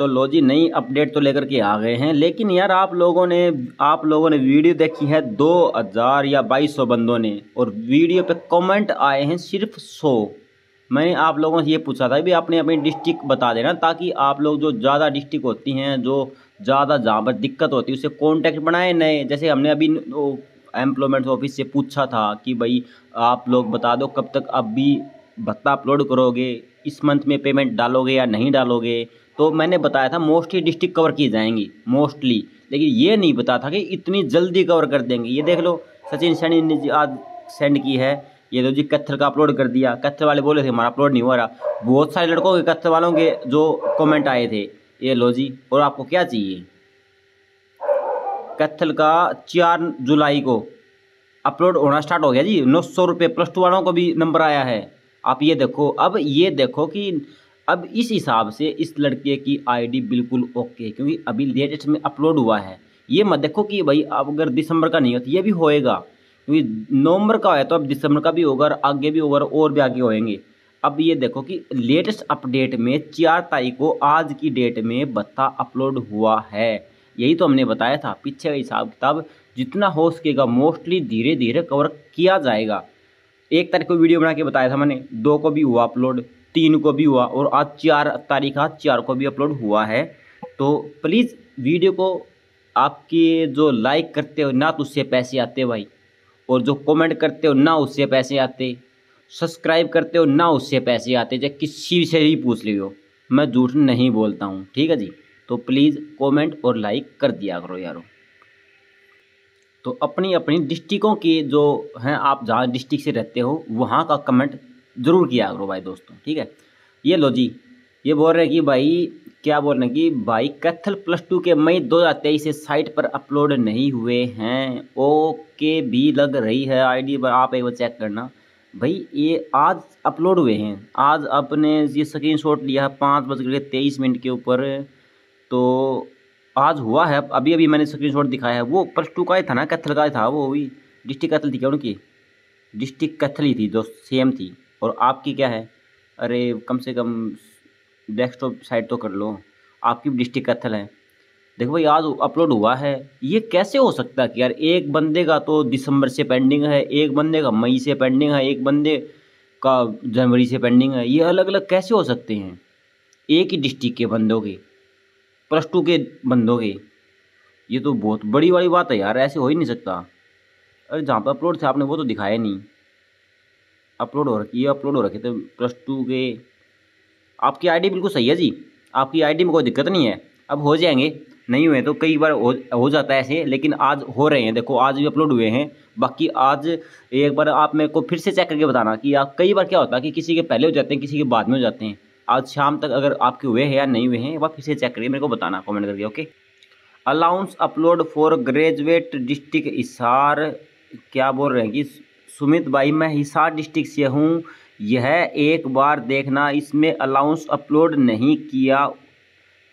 तो लो जी नई अपडेट तो लेकर के आ गए हैं। लेकिन यार आप लोगों ने वीडियो देखी है 2000 या 2200 बंदों ने, और वीडियो पे कमेंट आए हैं सिर्फ 100। मैंने आप लोगों से ये पूछा था भी आपने अपनी डिस्ट्रिक्ट बता देना, ताकि आप लोग जो ज़्यादा डिस्ट्रिक्ट होती हैं, जो ज़्यादा जहाँ पर दिक्कत होती है, उससे कॉन्टैक्ट बनाए नए। जैसे हमने अभी एम्प्लॉयमेंट ऑफिस से पूछा था कि भाई आप लोग बता दो कब तक अभी भत्ता अपलोड करोगे, इस मंथ में पेमेंट डालोगे या नहीं डालोगे। तो मैंने बताया था मोस्टली डिस्ट्रिक्ट कवर की जाएंगी मोस्टली, लेकिन ये नहीं पता था कि इतनी जल्दी कवर कर देंगे। ये देख लो, सचिन सैनी ने आज सेंड की है, ये तो जी कत्थल का अपलोड कर दिया। कत्थल वाले बोले थे हमारा अपलोड नहीं हो रहा। बहुत सारे लड़कों के कत्थल वालों के जो कमेंट आए थे, ये लो जी। और आपको क्या चाहिए? कत्थल का 4 जुलाई को अपलोड होना स्टार्ट हो गया जी। 900 रुपये +2 वालों को भी नंबर आया है। आप ये देखो, अब ये देखो कि अब इस हिसाब से इस लड़के की आईडी बिल्कुल ओके, क्योंकि अभी लेटेस्ट में अपलोड हुआ है। ये मत देखो कि भाई अब अगर दिसंबर का नहीं हो तो ये भी होएगा, क्योंकि नवंबर का है तो अब दिसंबर का भी होगा, आगे भी होगा और भी आगे होएंगे। अब ये देखो कि लेटेस्ट अपडेट में 4 तारीख को आज की डेट में भत्ता अपलोड हुआ है। यही तो हमने बताया था, पीछे का हिसाब किताब जितना हो सकेगा मोस्टली धीरे धीरे कवर किया जाएगा। 1 तारीख को वीडियो बना के बताया था मैंने, 2 को भी हुआ अपलोड, 3 को भी हुआ, और आज 4 तारीख, आज 4 को भी अपलोड हुआ है। तो प्लीज़ वीडियो को आपके जो लाइक करते हो ना तो उससे पैसे आते भाई, और जो कमेंट करते हो ना उससे पैसे आते, सब्सक्राइब करते हो ना उससे पैसे आते। चाहे किसी से ही पूछ लियो, मैं झूठ नहीं बोलता हूँ, ठीक है जी। तो प्लीज़ कमेंट और लाइक कर दिया करो यारो। तो अपनी अपनी डिस्ट्रिक्टों के जो हैं, आप जहाँ डिस्ट्रिक्ट से रहते हो वहाँ का कमेंट ज़रूर किया करो भाई दोस्तों, ठीक है। ये लो जी, ये बोल रहे हैं कि भाई क्या बोल रहे हैं कि भाई कैथल +2 के मई 2023 से साइट पर अपलोड नहीं हुए हैं। ओके भी लग रही है आईडी पर, आप एक बार चेक करना भाई। ये आज अपलोड हुए हैं, आज आपने ये स्क्रीनशॉट लिया 5:23 के ऊपर, तो आज हुआ है। अभी अभी मैंने स्क्रीनशॉट दिखाया है, वो +2 का ही था ना, कैथल का ही था, वो भी डिस्ट्रिक्ट कैथल थी क्या? उनकी डिस्ट्रिक्ट कैथल ही थी जो सेम थी। और आपकी क्या है? अरे कम से कम डेस्कटॉप साइड तो कर लो, आपकी डिस्ट्रिक्ट कैथल है। देखो भाई आज अपलोड हुआ है, ये कैसे हो सकता है कि यार एक बंदे का तो दिसंबर से पेंडिंग है, एक बंदे का मई से पेंडिंग है, एक बंदे का जनवरी से पेंडिंग है। ये अलग अलग कैसे हो सकते हैं? एक ही डिस्ट्रिक्ट के बंदों के, +2 के बंदों के, ये तो बहुत बड़ी वाली बात है यार, ऐसे हो ही नहीं सकता। अरे जहाँ पर अपलोड थे आपने वो तो दिखाया नहीं, अपलोड हो रखी है, अपलोड हो रखे थे +2 के। आपकी आईडी बिल्कुल सही है जी, आपकी आईडी में कोई दिक्कत नहीं है। अब हो जाएंगे, नहीं हुए तो कई बार हो जाता है ऐसे, लेकिन आज हो रहे हैं। देखो आज भी अपलोड हुए हैं। बाकी आज एक बार आप मेरे को फिर से चेक करके बताना कि आप, कई बार क्या होता है कि किसी के पहले हो जाते हैं, किसी के बाद में हो जाते हैं। आज शाम तक अगर आपके हुए हैं या नहीं हुए हैं, एक बार फिर से चेक करिए, मेरे को बताना कमेंट करके, okay. Allowance upload for graduate district Hisar, क्या बोल रहे हैं कि सुमित भाई मैं हिसार डिस्ट्रिक्ट से हूँ, यह एक बार देखना, इसमें अलाउंस अपलोड नहीं किया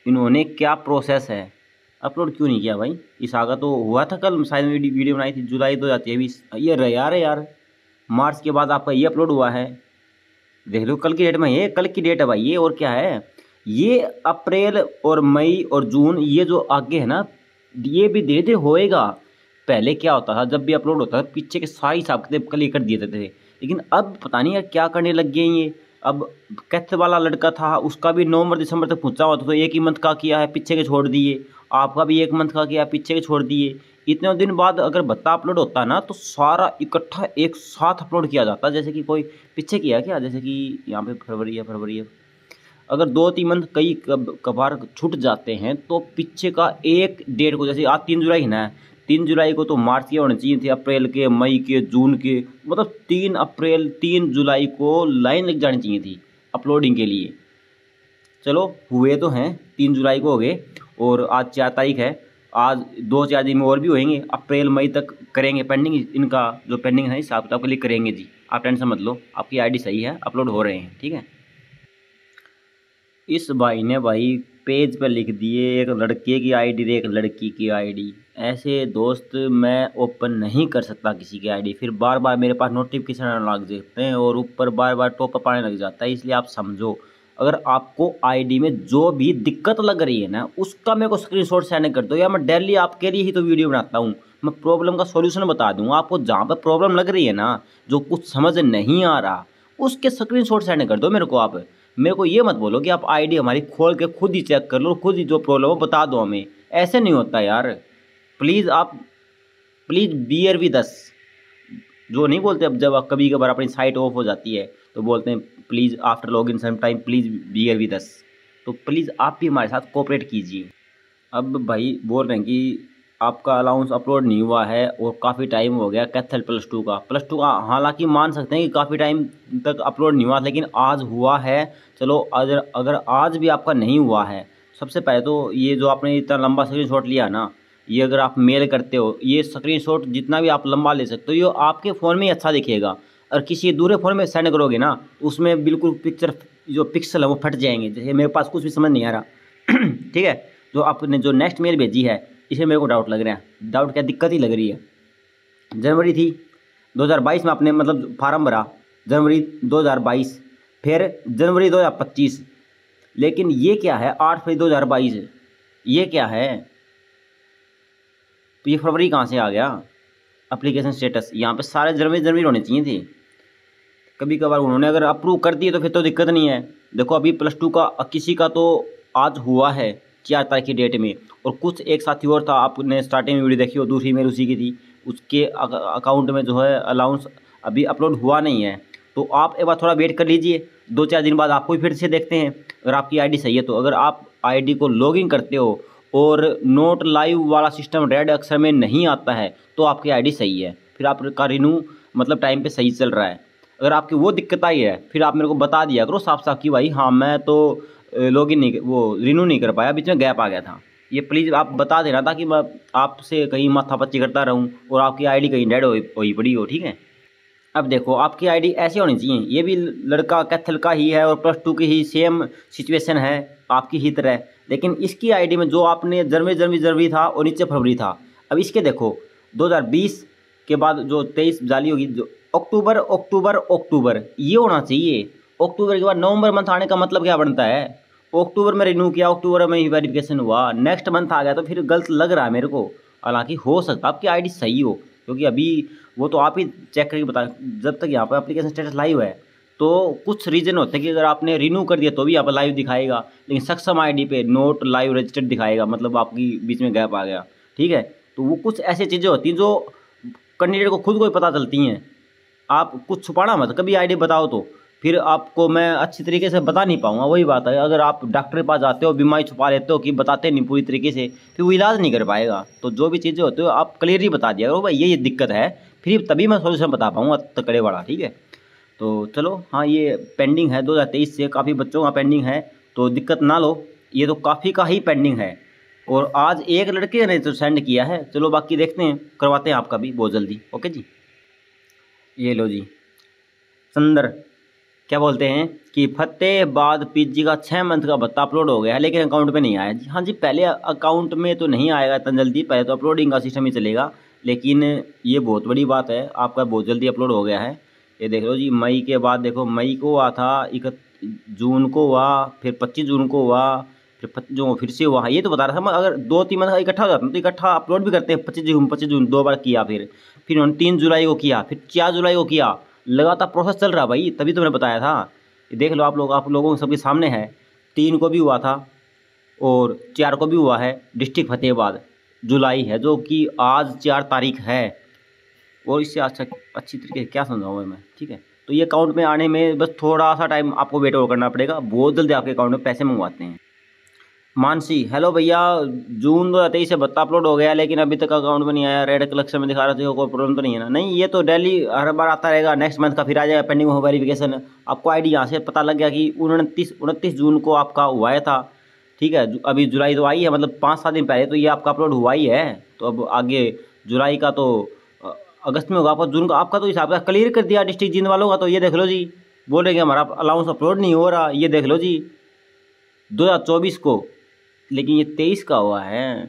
इन्होंने, क्या प्रोसेस है? अपलोड क्यों नहीं किया भाई? हिसार का तो हुआ था कल, शायद वीडियो बनाई थी जुलाई 2023। ये रह यार मार्च के बाद आपका ये अपलोड हुआ है, देख लो कल की डेट में, ये कल की डेट है भाई ये। और क्या है ये अप्रैल और मई और जून, ये जो आगे है ना, ये भी धीरे धीरे होएगा। पहले क्या होता था जब भी अपलोड होता था पीछे के सारे हिसाब किताब क्लियर कर दिए थे, लेकिन अब पता नहीं यार क्या करने लग गए ये। अब कैथ वाला लड़का था उसका भी नवंबर दिसंबर तक पूछा हुआ था, तो एक ही मंथ का किया है, पीछे के छोड़ दिए। आपका भी एक मंथ का किया, पीछे के छोड़ दिए। इतने दिन बाद अगर भत्ता अपलोड होता ना तो सारा इकट्ठा एक साथ अपलोड किया जाता, जैसे कि कोई पीछे किया क्या, जैसे कि यहाँ पे फरवरी है। अगर 2-3 मंथ कई कभार छूट जाते हैं तो पीछे का एक डेट को, जैसे आज 3 जुलाई है ना, 3 जुलाई को तो मार्च के होने चाहिए थे, अप्रैल के, मई के, जून के, मतलब 3 जुलाई को लाइन लग जानी चाहिए थी अपलोडिंग के लिए। चलो हुए तो हैं, 3 जुलाई को हो गए, और आज 4 तारीख है, आज 2-4 दिन में और भी होएंगे। अप्रैल मई तक करेंगे पेंडिंग, इनका जो पेंडिंग है हिसाब किताब के लिए करेंगे जी। आप टेंशन मत लो, आपकी आईडी सही है, अपलोड हो रहे हैं, ठीक है। इस भाई ने भाई पेज पर लिख दिए एक लड़के की आईडी, एक लड़की की आईडी। ऐसे दोस्त मैं ओपन नहीं कर सकता किसी की आईडी, फिर बार बार मेरे पास नोटिफिकेशन आने लग जाते हैं और ऊपर बार बार टॉपअप आने लग जाता है। इसलिए आप समझो, अगर आपको आईडी में जो भी दिक्कत लग रही है ना उसका मेरे को स्क्रीनशॉट सेंड कर दो, या मैं डेली आपके लिए ही तो वीडियो बनाता हूँ, मैं प्रॉब्लम का सॉल्यूशन बता दूँगा आपको। जहाँ पर प्रॉब्लम लग रही है ना, जो कुछ समझ नहीं आ रहा, उसके स्क्रीनशॉट सेंड कर दो मेरे को। आप मेरे को ये मत बोलो कि आप आईडी हमारी खोल के खुद ही चेक कर लो, खुद ही जो प्रॉब्लम हो बता दो हमें, ऐसे नहीं होता यार। प्लीज़ आप प्लीज़ बियर विद अस, जो नहीं बोलते। अब जब आप कभी कभार अपनी साइट ऑफ हो जाती है तो बोलते हैं please after log in sometime please bear with us, तो प्लीज़ आप भी हमारे साथ कोऑपरेट कीजिए। अब भाई बोल रहे हैं कि आपका अलाउंस अपलोड नहीं हुआ है और काफ़ी टाइम हो गया कैथल प्लस टू का। हालांकि मान सकते हैं कि काफ़ी टाइम तक अपलोड नहीं हुआ, लेकिन आज हुआ है। चलो अगर आज भी आपका नहीं हुआ है, सबसे पहले तो ये जो आपने इतना लंबा स्क्रीनशॉट लिया ना, ये अगर आप मेल करते हो, ये स्क्रीनशॉट जितना भी आप लंबा ले सकते हो, ये आपके फ़ोन में अच्छा दिखेगा। और किसी दूसरे फ़ोन में सेंड करोगे ना, उसमें बिल्कुल पिक्चर जो पिक्सल है वो फट जाएंगे। जैसे मेरे पास कुछ भी समझ नहीं आ रहा, ठीक है। जो आपने जो नेक्स्ट मेल भेजी है, इसे मेरे को डाउट लग रहा है, डाउट क्या दिक्कत ही लग रही है। जनवरी थी 2022 में आपने मतलब फार्म भरा, जनवरी 2022, फिर जनवरी 2025, लेकिन ये क्या है 8 फरवरी 2022, ये क्या है? तो ये फरवरी कहाँ से आ गया? एप्लीकेशन स्टेटस यहाँ पे सारे जनवरी होने चाहिए थे। कभी कभार उन्होंने अगर अप्रूव कर दिए तो फिर तो दिक्कत नहीं है। देखो अभी प्लस टू का किसी का तो आज हुआ है 4 तारीख की डेट में, और कुछ एक साथी और था, आपने स्टार्टिंग में वीडियो देखी हो, दूसरी मेल उसी की थी, उसके अकाउंट में जो है अलाउंस अभी अपलोड हुआ नहीं है। तो आप एक बार थोड़ा वेट कर लीजिए, 2-4 दिन बाद आपको फिर से देखते हैं, अगर आपकी आईडी सही है तो। अगर आप आईडी को लॉगिन करते हो और नोट लाइव वाला सिस्टम रेड अक्षर में नहीं आता है तो आपकी आईडी सही है, फिर आपका रिन्यू मतलब टाइम पर सही चल रहा है। अगर आपकी वो दिक्कत आई है, फिर आप मेरे को बता दिया करो साफ साफ कि भाई हाँ मैं तो लॉगिन नहीं, वो रिन्यू नहीं कर पाया, बीच में गैप आ गया था। ये प्लीज़ आप बता देना, ताकि मैं आपसे कहीं माथापच्ची करता रहूं और आपकी आईडी कहीं डेड हो पड़ी हो, ठीक है। अब देखो आपकी आईडी ऐसी होनी चाहिए, ये भी लड़का कैथल का ही है और प्लस 2 की ही सेम सिचुएशन है आपकी ही तरह, लेकिन इसकी आईडी में जो आपने जनवरी था और नीचे फरवरी था। अब इसके देखो 2020 के बाद जो 23 जाली होगी, जो अक्टूबर ये होना चाहिए। अक्टूबर के बाद नवंबर मंथ आने का मतलब क्या बनता है? अक्टूबर में रिन्यू किया, अक्टूबर में ही वेरिफिकेशन हुआ, नेक्स्ट मंथ आ गया, तो फिर गलत लग रहा है मेरे को। हालांकि हो सकता है आपकी आईडी सही हो, क्योंकि अभी वो तो आप ही चेक करके बता, जब तक यहाँ पर एप्लीकेशन स्टेटस लाइव है। तो कुछ रीज़न होते हैं कि अगर आपने रिन्यू कर दिया तो भी यहाँ पर लाइव दिखाएगा, लेकिन सक्षम आईडी पे नोट लाइव रजिस्टर्ड दिखाएगा, मतलब आपकी बीच में गैप आ गया, ठीक है। तो वो कुछ ऐसी चीज़ें होती हैं जो कैंडिडेट को खुद को ही पता चलती हैं। आप कुछ छुपाना मत, कभी आईडी बताओ तो फिर आपको मैं अच्छी तरीके से बता नहीं पाऊँगा। वही बात है, अगर आप डॉक्टर के पास जाते हो, बीमारी छुपा लेते हो कि बताते नहीं पूरी तरीके से, फिर वो इलाज नहीं कर पाएगा। तो जो भी चीज़ें होती हो आप क्लियरली बता दिया करो भाई ये दिक्कत है, फिर तभी मैं सॉल्यूशन बता पाऊँगा तकड़े वाला, ठीक है। तो चलो हाँ, ये पेंडिंग है 2023 से, काफ़ी बच्चों का पेंडिंग है, तो दिक्कत ना लो, ये तो काफ़ी का ही पेंडिंग है। और आज एक लड़के ने तो सेंड किया है, चलो बाकी देखते हैं, करवाते हैं आपका भी बहुत जल्दी। ओके जी, ये लो जी सुंदर क्या बोलते हैं कि फतेह बाद पीजी का 6 मंथ का भत्ता अपलोड हो गया है, लेकिन अकाउंट पे नहीं आया। जी हाँ जी, पहले अकाउंट में तो नहीं आएगा इतना जल्दी, पहले तो अपलोडिंग का सिस्टम ही चलेगा, लेकिन ये बहुत बड़ी बात है, आपका बहुत जल्दी अपलोड हो गया है। ये देख लो जी, मई के बाद देखो, मई को हुआ था, 1 जून को हुआ, फिर 25 जून को हुआ, फिर 25 जून फिर से हुआ। ये तो बता रहा था मैं, अगर 2-3 मंथ का इकट्ठा हो जाता तो इकट्ठा अपलोड भी करते हैं। 25 जून 2 बार किया, फिर उन्होंने 3 जुलाई को किया, फिर 4 जुलाई को किया, लगातार प्रोसेस चल रहा भाई, तभी तो मैंने बताया था। देख लो आप लोगों को सबके सामने है, 3 को भी हुआ था और 4 को भी हुआ है। डिस्ट्रिक्ट फतेहाबाद जुलाई है, जो कि आज 4 तारीख है, और इससे अच्छा अच्छी तरीके से क्या समझाऊँ मैं, ठीक है। तो ये अकाउंट में आने में बस थोड़ा सा टाइम आपको वेट और करना पड़ेगा, बहुत जल्दी आपके अकाउंट में पैसे मंगवाते हैं। मानसी, हेलो भैया, जून 2023 से भत्ता अपलोड हो गया, लेकिन अभी तक अकाउंट में नहीं आया, रेड कलेक्शन में दिखा रहे थे, कोई प्रॉब्लम तो नहीं है ना? नहीं, ये तो डेली हर बार आता रहेगा, नेक्स्ट मंथ का फिर आ जाएगा पेंडिंग हो वेरिफिकेशन। आपको आईडी यहाँ से पता लग गया कि 29 जून को आपका हुआ था, ठीक है। अभी जुलाई तो आई है, मतलब 5-7 दिन पहले तो ये आपका अपलोड हुआ ही है। तो अब आगे जुलाई का तो अगस्त में होगा आपका, जून का आपका तो हिसाब से क्लियर कर दिया डिस्ट्रिक्ट जींद वालों का। तो ये देख लो जी, बोलेंगे हमारा अलाउंस अपलोड नहीं हो रहा, ये देख लो जी 2024 को, लेकिन ये 23 का हुआ है,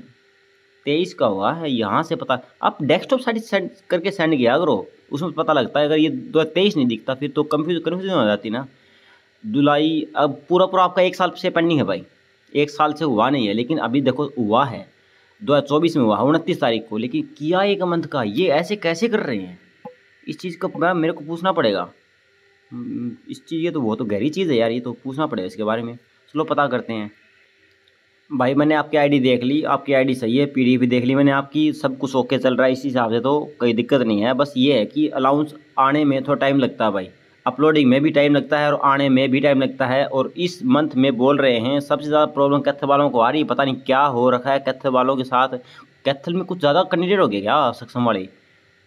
23 का हुआ है। यहाँ से पता आप डेस्कटॉप साइड सेंड करके सेंड किया करो, उसमें पता लगता है। अगर ये 2023 नहीं दिखता फिर तो कन्फ्यूजन हो जाती ना। जुलाई, अब पूरा पूरा आपका एक साल से पेंडिंग है भाई, एक साल से हुआ नहीं है, लेकिन अभी देखो हुआ है 2024 में, हुआ 29 तारीख को, लेकिन किया एक मंथ का। ये ऐसे कैसे कर रहे हैं, इस चीज़ को मैम मेरे को पूछना पड़ेगा, इस चीज़ ये तो बहुत तो गहरी चीज़ है यार, ये तो पूछना पड़ेगा इसके बारे में। चलो पता करते हैं भाई। मैंने आपकी आईडी देख ली, आपकी आईडी सही है, पीडीएफ भी देख ली मैंने आपकी, सब कुछ ओके चल रहा है, इसी हिसाब से तो कोई दिक्कत नहीं है। बस ये है कि अलाउंस आने में थोड़ा टाइम लगता है भाई, अपलोडिंग में भी टाइम लगता है और आने में भी टाइम लगता है। और इस मंथ में बोल रहे हैं सबसे ज़्यादा प्रॉब्लम कैथल वालों को आ रही है, पता नहीं क्या हो रखा है कैथल वालों के साथ। कैथल में कुछ ज़्यादा कैंडिडेट हो गए क्या सक्षम वाले?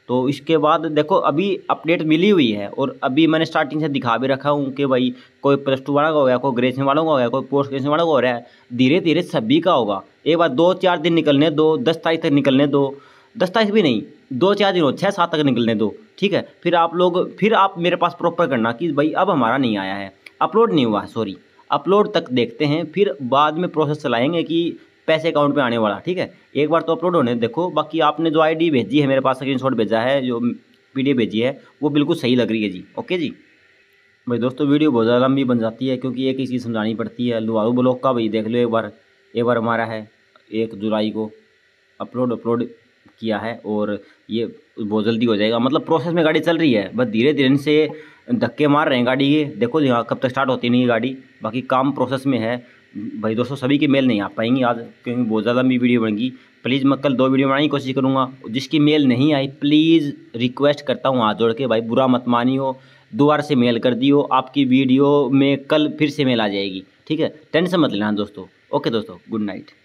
तो इसके बाद देखो अभी अपडेट मिली हुई है, और अभी मैंने स्टार्टिंग से दिखा भी रखा हूँ कि भाई कोई +2 वाला का हो गया, कोई ग्रेजुएशन वालों का हो गया, कोई पोस्ट ग्रेजुएशन वालों का हो रहा है, धीरे धीरे सभी का होगा। एक बार 2-4 दिन निकलने दो, 10 तारीख तक निकलने दो, 10 तारीख भी नहीं, 2-4 दिन हो, 6-7 तक निकलने दो, ठीक है? फिर आप लोग, फिर आप मेरे पास प्रॉपर करना कि भाई अब हमारा नहीं आया है, अपलोड नहीं हुआ, सॉरी अपलोड तक देखते हैं, फिर बाद में प्रोसेस चलाएँगे कि पैसे अकाउंट पे आने वाला, ठीक है? एक बार तो अपलोड होने देखो। बाकी आपने जो आईडी भेजी है मेरे पास, स्क्रीनशॉट भेजा है, जो पीडीएफ भेजी है, वो बिल्कुल सही लग रही है जी, ओके जी। भाई दोस्तों वीडियो बहुत ज़्यादा लंबी बन जाती है क्योंकि एक ही चीज़ समझानी पड़ती है। लुआरू ब्लॉक का भाई देख लो एक बार हमारा है 1 जुलाई को अपलोड किया है, और ये बहुत जल्दी हो जाएगा, मतलब प्रोसेस में गाड़ी चल रही है, बस धीरे धीरे से धक्के मार रहे हैं गाड़ी के। देखो यहाँ कब तक स्टार्ट होती नहीं है गाड़ी, बाकी काम प्रोसेस में है भाई दोस्तों। सभी के मेल नहीं आ पाएंगी आज क्योंकि बहुत ज़्यादा लंबी वीडियो बनेगी। प्लीज़ मैं कल 2 वीडियो बनाने की कोशिश करूँगा, जिसकी मेल नहीं आई प्लीज़ रिक्वेस्ट करता हूँ हाथ जोड़ के भाई, बुरा मत मानियो, दोबारा से मेल कर दियो, आपकी वीडियो में कल फिर से मेल आ जाएगी, ठीक है? टेंशन मत लेना दोस्तों। ओके दोस्तों, गुड नाइट।